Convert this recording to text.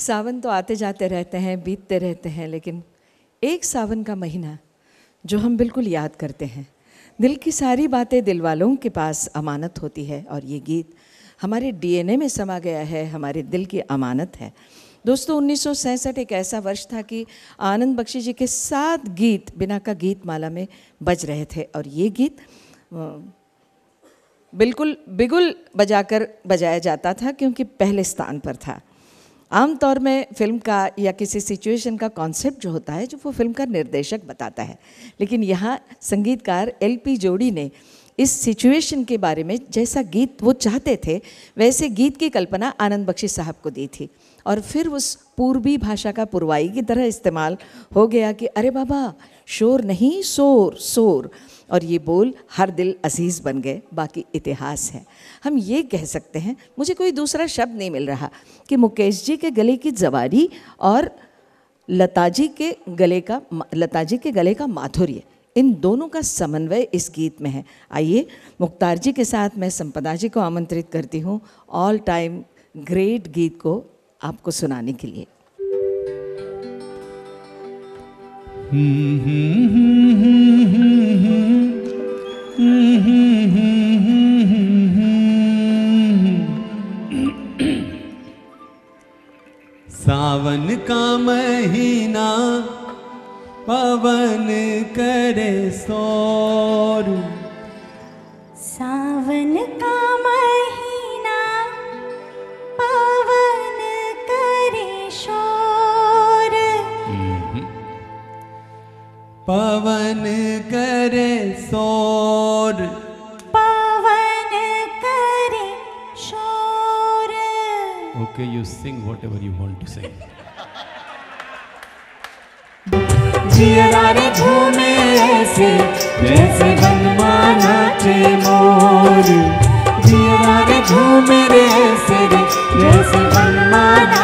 सावन तो आते जाते रहते हैं, बीतते रहते हैं, लेकिन एक सावन का महीना जो हम बिल्कुल याद करते हैं, दिल की सारी बातें दिल वालों के पास अमानत होती है और ये गीत हमारे डीएनए में समा गया है, हमारे दिल की अमानत है। दोस्तों 1967 एक ऐसा वर्ष था कि आनंद बख्शी जी के 7 गीत बिना का गीत माला में बज रहे थे और ये गीत बिल्कुल बिगुल बजाकर बजाया जाता था क्योंकि पहले स्थान पर था। आमतौर में फिल्म का या किसी सिचुएशन का कॉन्सेप्ट जो होता है जो वो फिल्म का निर्देशक बताता है, लेकिन यहाँ संगीतकार एलपी जोड़ी ने इस सिचुएशन के बारे में जैसा गीत वो चाहते थे वैसे गीत की कल्पना आनंद बख्शी साहब को दी थी और फिर उस पूर्वी भाषा का पुरवाई की तरह इस्तेमाल हो गया कि अरे बाबा शोर नहीं शोर शोर, और ये बोल हर दिल अजीज़ बन गए। बाकी इतिहास है, हम ये कह सकते हैं, मुझे कोई दूसरा शब्द नहीं मिल रहा कि मुकेश जी के गले की जवारी और लता जी के गले का माधुर्य, इन दोनों का समन्वय इस गीत में है। आइए मुख्तार जी के साथ मैं संपदा जी को आमंत्रित करती हूँ ऑल टाइम ग्रेट गीत को आपको सुनाने के लिए। सावन का महीना पवन करे शोर, सावन का महीना पवन करे शोर, पवन करे शोर, पवन करे शोर। Okay, you sing whatever you want to sing. जियरारे झूमे ऐसे जैसे मनमाना के मोर, जियरारे झूमे ऐसे जैसे मनमाना